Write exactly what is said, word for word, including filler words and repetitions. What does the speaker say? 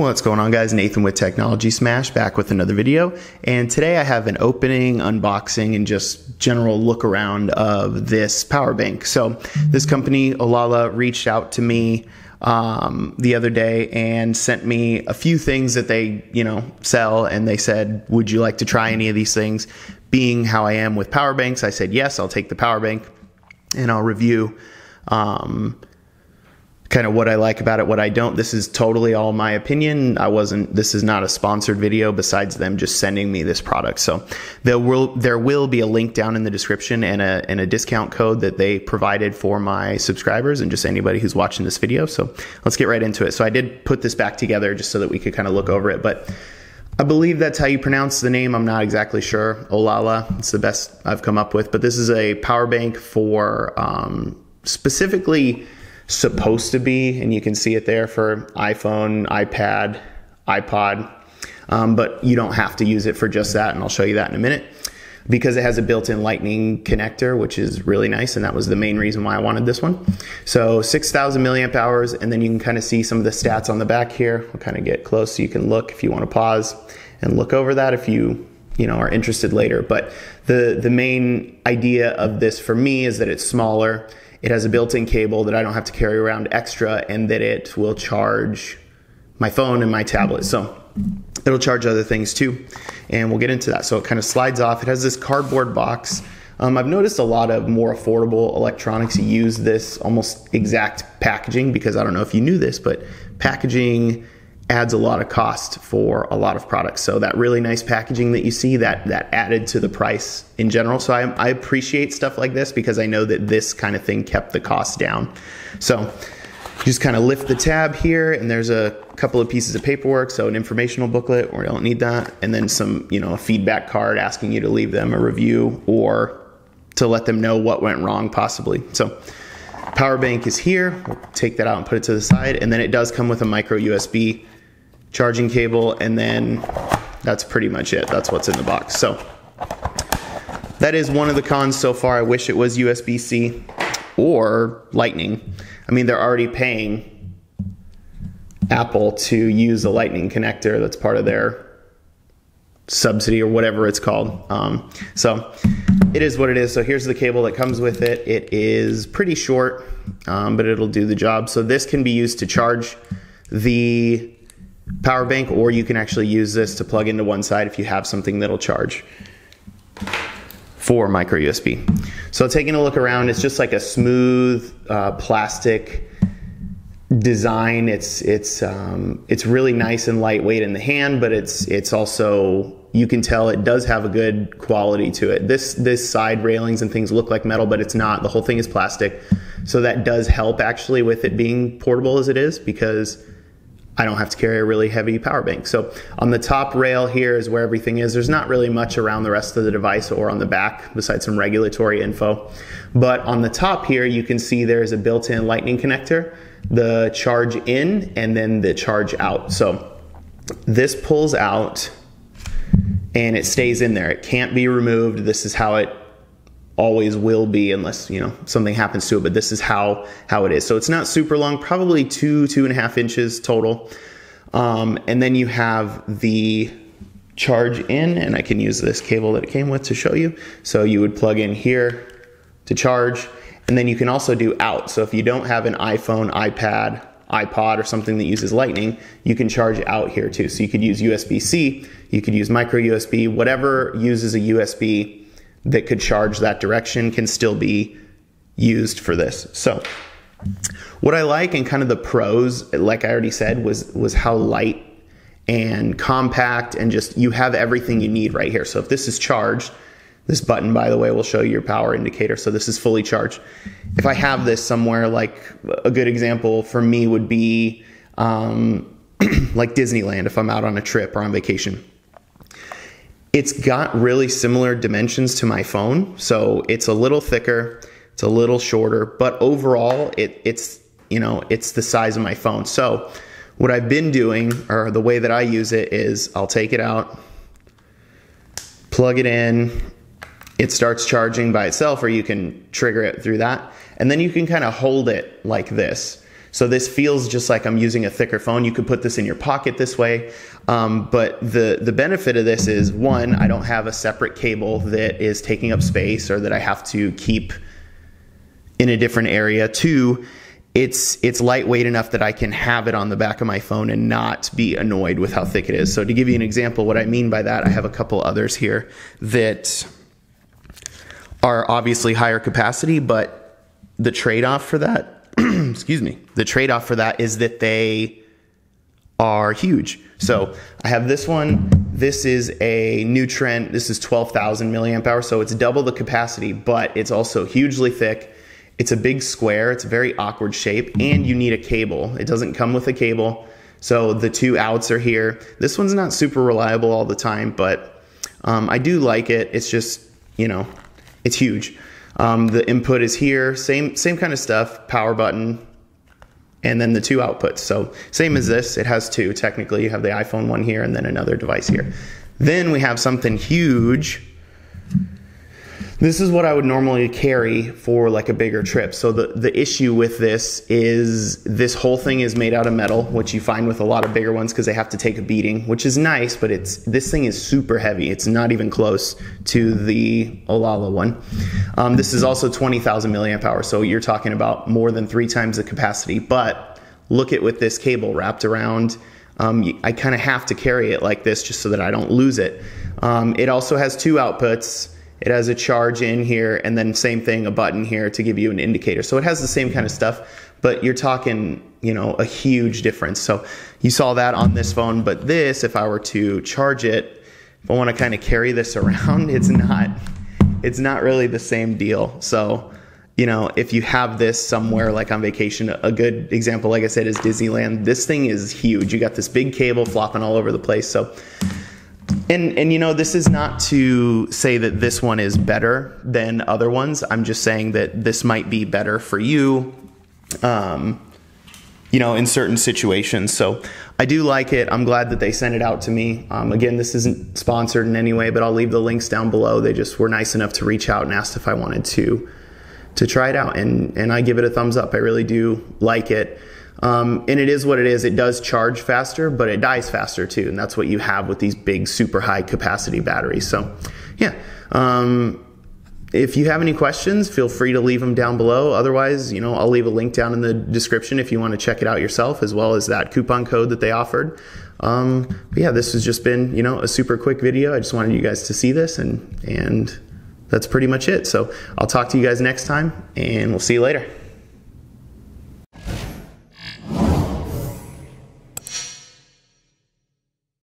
What's going on, guys? Nathan with Technology Smash, back with another video. And today I have an opening, unboxing, and just general look around of this power bank. So this company, Olala, reached out to me um, the other day and sent me a few things that they, you know, sell. And they said, would you like to try any of these things? Being how I am with power banks, I said, yes, I'll take the power bank and I'll review um, kind of what I like about it, what I don't. This is totally all my opinion. I wasn't, this is not a sponsored video besides them just sending me this product. So there will, there will be a link down in the description and a, and a discount code that they provided for my subscribers and just anybody who's watching this video. So let's get right into it. So I did put this back together just so that we could kind of look over it, but I believe that's how you pronounce the name. I'm not exactly sure. Olala. It's the best I've come up with, but this is a power bank for um, specifically supposed to be, and you can see it there, for iPhone, iPad, iPod, um, but you don't have to use it for just that. And I'll show you that in a minute because it has a built-in lightning connector, which is really nice. And that was the main reason why I wanted this one. So six thousand milliamp hours. And then you can kind of see some of the stats on the back here. We'll kind of get close so you can look if you want to pause and look over that if you, you know, are interested later. But the, the main idea of this for me is that it's smaller. It has a built-in cable that I don't have to carry around extra, and that it will charge my phone and my tablet. So it'll charge other things too, and we'll get into that. So it kind of slides off. It has this cardboard box. Um, I've noticed a lot of more affordable electronics use this almost exact packaging because I don't know if you knew this, but packaging adds a lot of cost for a lot of products. So that really nice packaging that you see, that that added to the price in general. So I, I appreciate stuff like this because I know that this kind of thing kept the cost down. So just kind of lift the tab here, and there's a couple of pieces of paperwork. So an informational booklet, we don't need that. And then some, you know, a feedback card asking you to leave them a review or to let them know what went wrong possibly. So power bank is here. We'll take that out and put it to the side. And then it does come with a micro U S B charging cable, and then that's pretty much it. That's what's in the box. So that is one of the cons so far. I wish it was U S B C or lightning. I mean, they're already paying Apple to use the lightning connector. That's part of their subsidy or whatever it's called. Um, so it is what it is. So here's the cable that comes with it. It is pretty short, um, but it'll do the job. So this can be used to charge the power bank, or you can actually use this to plug into one side if you have something that'll charge for micro U S B. So taking a look around, it's just like a smooth uh, plastic design. It's it's um, it's really nice and lightweight in the hand, but it's it's also, you can tell it does have a good quality to it. This this side railings and things look like metal, but it's not. The whole thing is plastic, so that does help actually with it being portable as it is, because I don't have to carry a really heavy power bank. So on the top rail here is where everything is. There's not really much around the rest of the device or on the back besides some regulatory info. But on the top here, you can see there's a built-in lightning connector, the charge in, and then the charge out. So this pulls out and it stays in there. It can't be removed. This is how it always will be unless, you know, something happens to it, but this is how how it is. So it's not super long, probably two two and a half inches total, um, and then you have the charge in, and I can use this cable that it came with to show you. So you would plug in here to charge, and then you can also do out. So if you don't have an iPhone, iPad, iPod, or something that uses lightning, you can charge out here too. So you could use U S B C, you could use micro U S B, whatever uses a U S B that could charge that direction can still be used for this. So what I like, and kind of the pros, like I already said, was was how light and compact, and just you have everything you need right here. So if this is charged, this button, by the way, will show you your power indicator. So this is fully charged. If I have this somewhere, like a good example for me would be um, like Disneyland, if I'm out on a trip or on vacation. It's got really similar dimensions to my phone, so it's a little thicker, it's a little shorter, but overall it, it's, you know, it's the size of my phone. So what I've been doing, or the way that I use it, is I'll take it out, plug it in, it starts charging by itself, or you can trigger it through that, and then you can kind of hold it like this. So this feels just like I'm using a thicker phone. You could put this in your pocket this way. Um, but the, the benefit of this is, one, I don't have a separate cable that is taking up space or that I have to keep in a different area. Two, it's it's lightweight enough that I can have it on the back of my phone and not be annoyed with how thick it is. So to give you an example, what I mean by that, I have a couple others here that are obviously higher capacity, but the trade-off for that, excuse me, the trade-off for that is that they are huge. So I have this one. This is a new trend. This is twelve thousand milliamp hour. So it's double the capacity, but it's also hugely thick. It's a big square. It's a very awkward shape, and you need a cable. It doesn't come with a cable. So the two outs are here. This one's not super reliable all the time, but um, I do like it. It's just, you know, it's huge. Um, the input is here. Same, same kind of stuff, power button, and then the two outputs. So same as this, it has two. Technically, you have the iPhone one here and then another device here. Then we have something huge. This is what I would normally carry for like a bigger trip. So the, the issue with this is this whole thing is made out of metal, which you find with a lot of bigger ones because they have to take a beating, which is nice, but it's this thing is super heavy. It's not even close to the Olala one. Um, this is also twenty thousand milliamp hours, so you're talking about more than three times the capacity, but look at with this cable wrapped around. Um, I kind of have to carry it like this just so that I don't lose it. Um, it also has two outputs. It has a charge in here, and then same thing, a button here to give you an indicator. So it has the same kind of stuff, but you're talking, you know, a huge difference. So you saw that on this phone, but this, if I were to charge it, if I want to kind of carry this around, it's not, it's not really the same deal. So, you know, if you have this somewhere like on vacation, a good example, like I said, is Disneyland. This thing is huge. You got this big cable flopping all over the place. So. And, and you know, this is not to say that this one is better than other ones. I'm just saying that this might be better for you, um, you know, in certain situations. So I do like it. I'm glad that they sent it out to me. Um, again, this isn't sponsored in any way, but I'll leave the links down below. They just were nice enough to reach out and asked if I wanted to to try it out. And, and I give it a thumbs up. I really do like it. Um, and it is what it is. It does charge faster, but it dies faster too. And that's what you have with these big, super high capacity batteries. So yeah, um, if you have any questions, feel free to leave them down below. Otherwise, you know, I'll leave a link down in the description if you want to check it out yourself, as well as that coupon code that they offered. Um, but yeah, this has just been, you know, a super quick video. I just wanted you guys to see this, and, and that's pretty much it. So I'll talk to you guys next time, and we'll see you later.